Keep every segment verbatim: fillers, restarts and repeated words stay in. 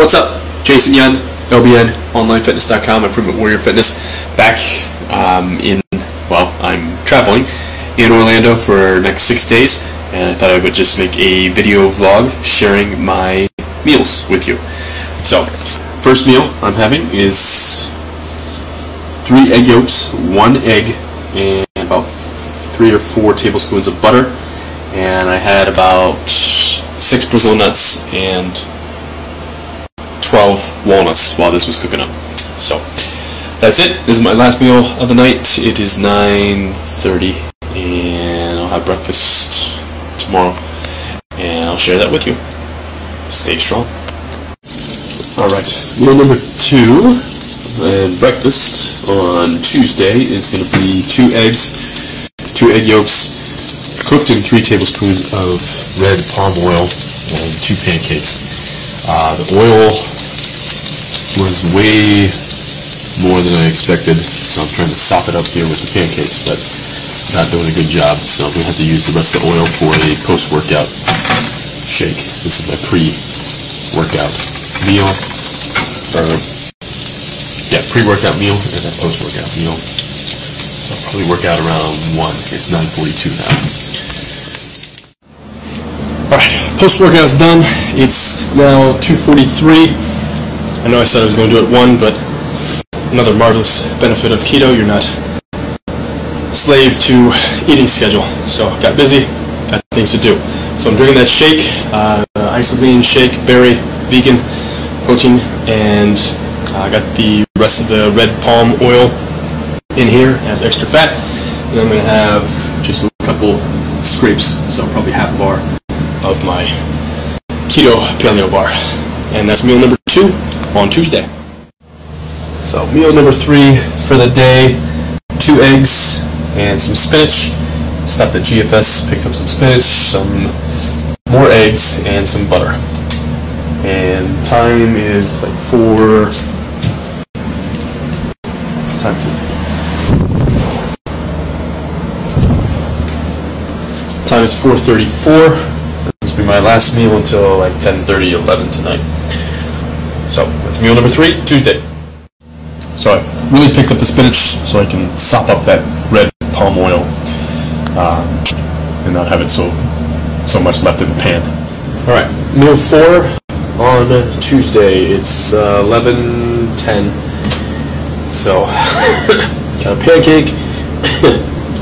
What's up? Jason Yun, L B N Online Fitness dot com, Improvement Warrior Fitness. Back um, in, well, I'm traveling in Orlando for the next six days, and I thought I would just make a video vlog sharing my meals with you. So, first meal I'm having is three egg yolks, one egg, and about three or four tablespoons of butter, and I had about six Brazil nuts and twelve walnuts while this was cooking up. So that's it. This is my last meal of the night. It is nine thirty, and I'll have breakfast tomorrow, and I'll share that with you. Stay strong. Alright, meal number two, and breakfast on Tuesday is going to be two eggs, two egg yolks, cooked in three tablespoons of red palm oil, and two pancakes. Uh, the oil was way more than I expected, so I'm trying to sop it up here with the pancakes, but not doing a good job, so I'm going to have to use the rest of the oil for a post-workout shake. This is my pre-workout meal, or yeah, pre-workout meal and then post-workout meal. So I'll probably work out around one. It's nine forty-two now. Alright, post-workout's done. It's now two forty-three. I know I said I was going to do it one, but another marvelous benefit of keto, you're not slave to eating schedule. So I got busy, got things to do. So I'm drinking that shake, uh, Isagenix shake, berry, vegan, protein, and I uh, got the rest of the red palm oil in here as extra fat, and I'm going to have just a couple scrapes, so probably half a bar of my keto paleo bar. And that's meal number two on Tuesday. So meal number three for the day, two eggs and some spinach. Stopped at G F S, picked up some spinach, some more eggs, and some butter. And time is like four... times time is four thirty-four. This will be my last meal until like ten thirty, eleven tonight. So that's meal number three, Tuesday. So I really picked up the spinach so I can sop up that red palm oil um, and not have it so so much left in the pan. All right, meal four on Tuesday. It's uh, eleven ten. So, got a pancake,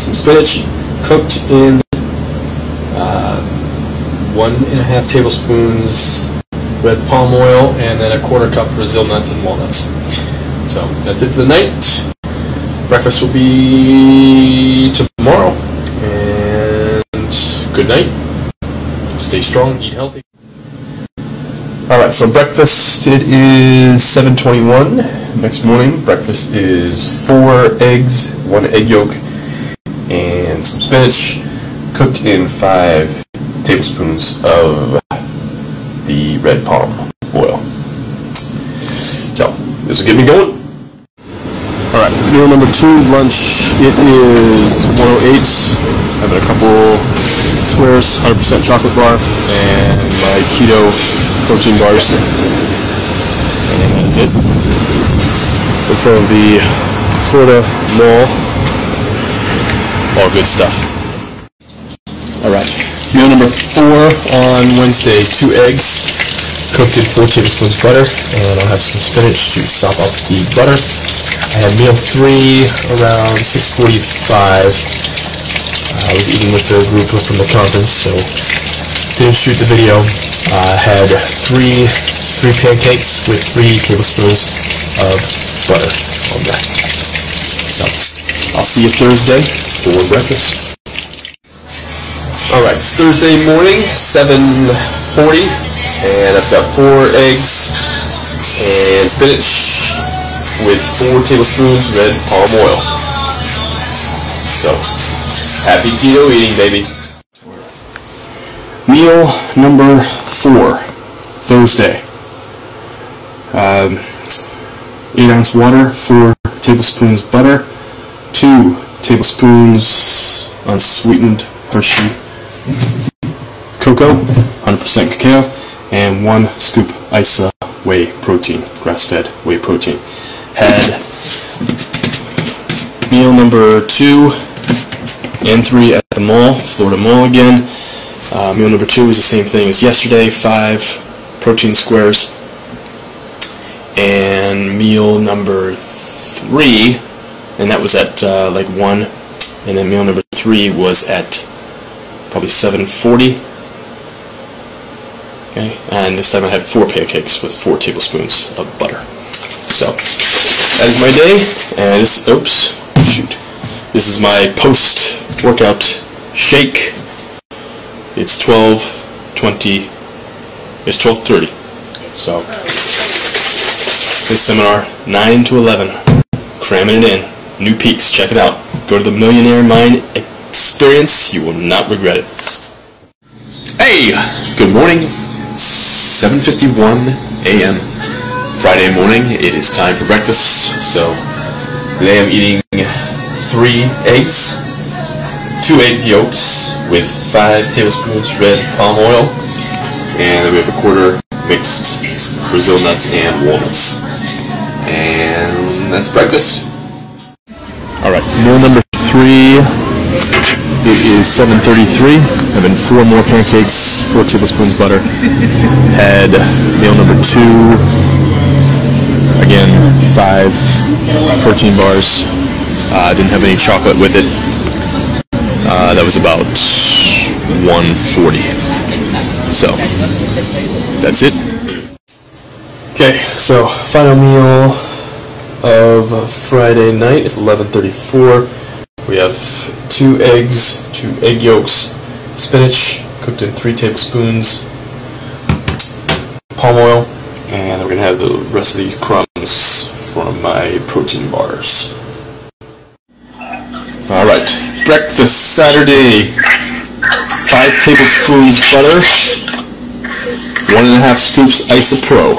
some spinach, cooked in uh, one and a half tablespoons red palm oil, and then a quarter cup Brazil nuts and walnuts. So, that's it for the night. Breakfast will be tomorrow, and good night. Stay strong, eat healthy. Alright, so breakfast, it is seven twenty-one. Next morning, breakfast is four eggs, one egg yolk, and some spinach, cooked in five tablespoons of the red palm oil. So, this will get me going. Alright, meal number two, lunch, it is one oh eight. Having a couple squares, one hundred percent chocolate bar, and my keto protein bars, and that is it. In front of the Florida Mall, all good stuff. All right, meal number four on Wednesday: two eggs, cooked in four tablespoons of butter, and I'll have some spinach to sop up the butter. I had meal three around six forty-five. I was eating with a group from the conference, so. Didn't shoot the video. I uh, had three three pancakes with three tablespoons of butter on that. So I'll see you Thursday for breakfast. All right, it's Thursday morning, seven forty, and I've got four eggs and spinach with four tablespoons red palm oil. So happy keto eating, baby. Meal number four, Thursday. Um, eight ounce water, four tablespoons butter, two tablespoons unsweetened Hershey cocoa, one hundred percent cacao, and one scoop Isagenix whey protein, grass-fed whey protein. Had meal number two and three at the mall, Florida Mall again. Uh, meal number two was the same thing as yesterday, five protein squares. And meal number three, and that was at uh, like one, and then meal number three was at probably seven forty. Okay, and this time I had four pancakes with four tablespoons of butter. So that is my day, and this, oops, shoot, this is my post-workout shake. It's twelve twenty. It's twelve thirty. So this seminar, nine to eleven, cramming it in. New peaks. Check it out. Go to the Millionaire Mind Experience. You will not regret it. Hey, good morning. seven fifty-one a m Friday morning. It is time for breakfast. So today I'm eating three eggs, two egg yolks with five tablespoons red palm oil, and we have a quarter mixed Brazil nuts and walnuts. And that's breakfast. Alright, meal number three. It is seven thirty-three. Having four more pancakes, four tablespoons butter. Had meal number two. Again, five protein bars. Uh, didn't have any chocolate with it. Uh, that was about one forty. So, that's it. Okay, so final meal of Friday night. It's eleven thirty-four. We have two eggs, two egg yolks, spinach cooked in three tablespoons, palm oil, and I'm gonna have the rest of these crumbs from my protein bars. All right, breakfast Saturday. Five tablespoons butter, one and a half scoops Isopro.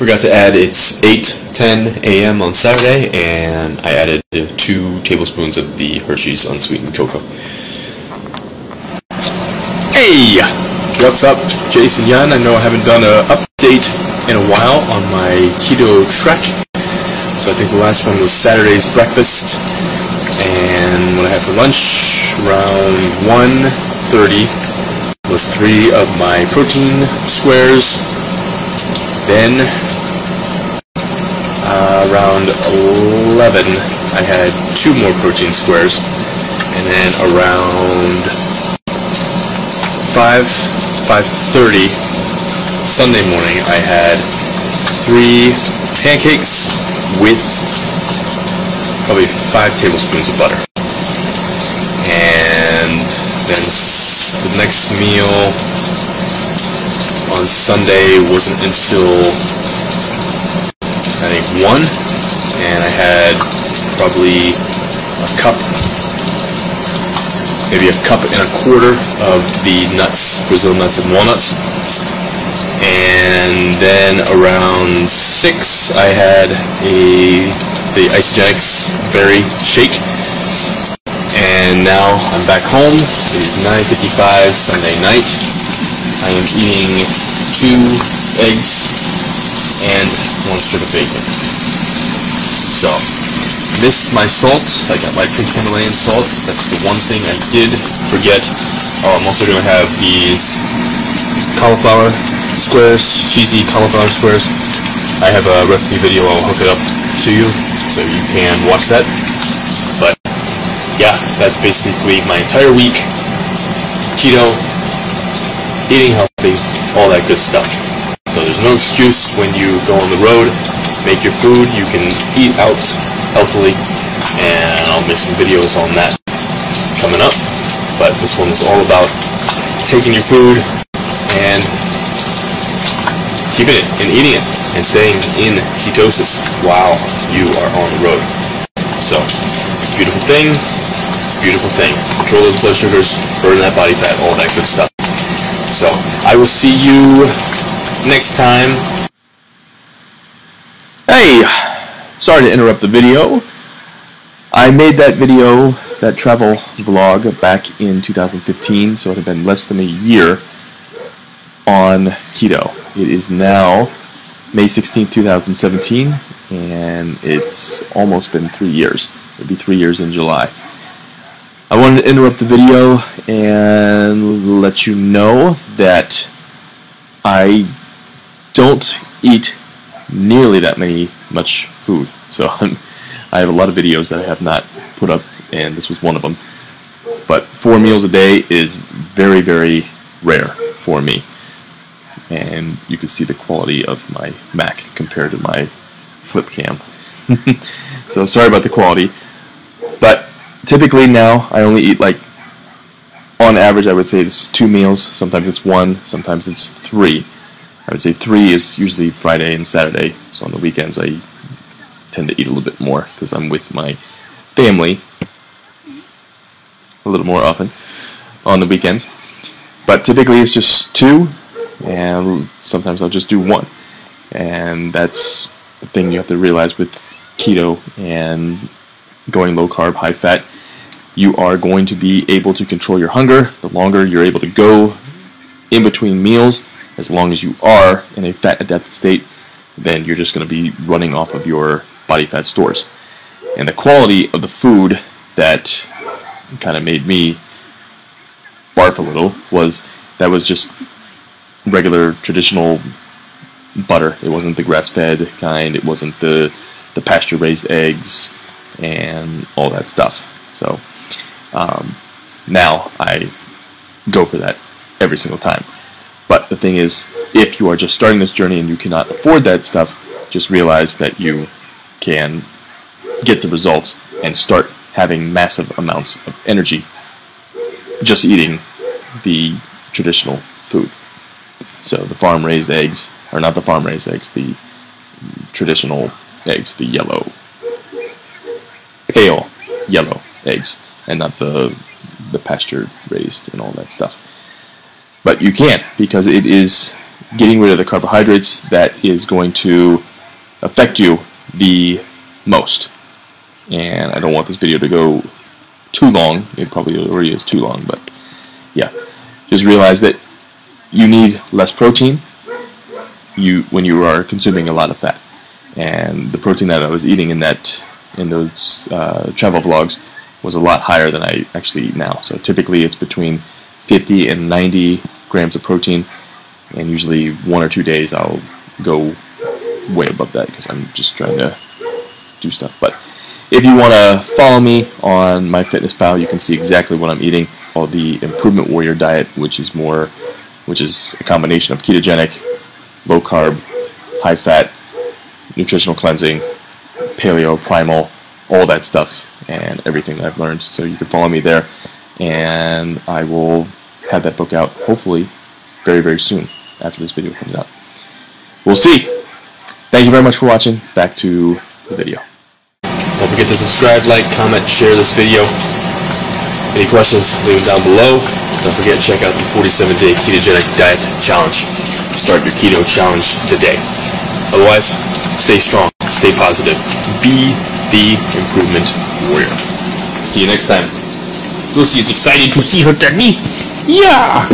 Forgot to add, it's eight ten a m on Saturday, and I added two tablespoons of the Hershey's unsweetened cocoa. Hey! What's up? Jason Yun. I know I haven't done an update in a while on my keto trek. So I think the last one was Saturday's breakfast, and what I had for lunch around one thirty was three of my protein squares. Then uh, around eleven I had two more protein squares, and then around five, five thirty Sunday morning I had three pancakes with probably five tablespoons of butter. And then the next meal on Sunday wasn't until I think one, and I had probably a cup, maybe a cup and a quarter of the nuts, Brazil nuts and walnuts. And then around six I had a the Isagenix berry shake. And now I'm back home. It is nine fifty-five Sunday night. I am eating two eggs and one strip of bacon. So, missed my salt. I got my pink Himalayan salt. That's the one thing I did forget. Oh, I'm also going to have these cauliflower squares, cheesy cauliflower squares. I have a recipe video, I'll hook it up to you so you can watch that. But yeah, that's basically my entire week. Keto, eating healthy, all that good stuff. So there's no excuse when you go on the road, make your food, you can eat out healthily, and I'll make some videos on that coming up. But this one is all about taking your food and keeping it and eating it and staying in ketosis while you are on the road. So, it's a beautiful thing, beautiful thing. Control those blood sugars, burn that body fat, all that good stuff. So, I will see you next time. Hey, sorry to interrupt the video. I made that video, that travel vlog, back in two thousand fifteen, so it had been less than a year on keto. It is now May sixteenth, two thousand seventeen, and it's almost been three years. It'll be three years in July. I wanted to interrupt the video and let you know that I don't eat nearly that many much food. So I'm, I have a lot of videos that I have not put up, and this was one of them. But four meals a day is very, very rare for me. And you can see the quality of my Mac compared to my flip cam. So sorry about the quality. But typically now I only eat, like, on average I would say it's two meals. Sometimes it's one, sometimes it's three. I would say three is usually Friday and Saturday. So on the weekends I tend to eat a little bit more because I'm with my family a little more often on the weekends. But typically it's just two, and sometimes I'll just do one. And that's the thing you have to realize with keto and going low carb, high fat. You are going to be able to control your hunger. The longer you're able to go in between meals, as long as you are in a fat adapted state, then you're just going to be running off of your body fat stores. And the quality of the food that kind of made me barf a little was that was just regular traditional butter. It wasn't the grass-fed kind. It wasn't the the pasture-raised eggs and all that stuff. So um, now I go for that every single time. But the thing is, if you are just starting this journey and you cannot afford that stuff, just realize that you can get the results and start having massive amounts of energy just eating the traditional food. So the farm-raised eggs, or not the farm-raised eggs, the traditional eggs, the yellow, pale yellow eggs, and not the the pasture-raised and all that stuff. But you can, because it is getting rid of the carbohydrates that is going to affect you the most. And I don't want this video to go too long. It probably already is too long, but yeah. Just realize that you need less protein you when you are consuming a lot of fat. And the protein that I was eating in that in those uh, travel vlogs was a lot higher than I actually eat now. So typically it's between fifty and ninety grams of protein, and usually one or two days I'll go way above that because I'm just trying to do stuff. But if you want to follow me on MyFitnessPal, you can see exactly what I'm eating. All the Improvement Warrior diet, which is more, which is a combination of ketogenic, low carb, high fat, nutritional cleansing, paleo, primal, all that stuff, and everything that I've learned. So you can follow me there, and I will have that book out hopefully very, very soon after this video comes out. We'll see. Thank you very much for watching. Back to the video. Don't forget to subscribe, like, comment, share this video. Any questions, leave them down below. Don't forget to check out the forty-seven day Ketogenic Diet Challenge. Start your keto challenge today. Otherwise, stay strong, stay positive. Be the improvement warrior. See you next time. Lucy is excited to see her technique. Yeah!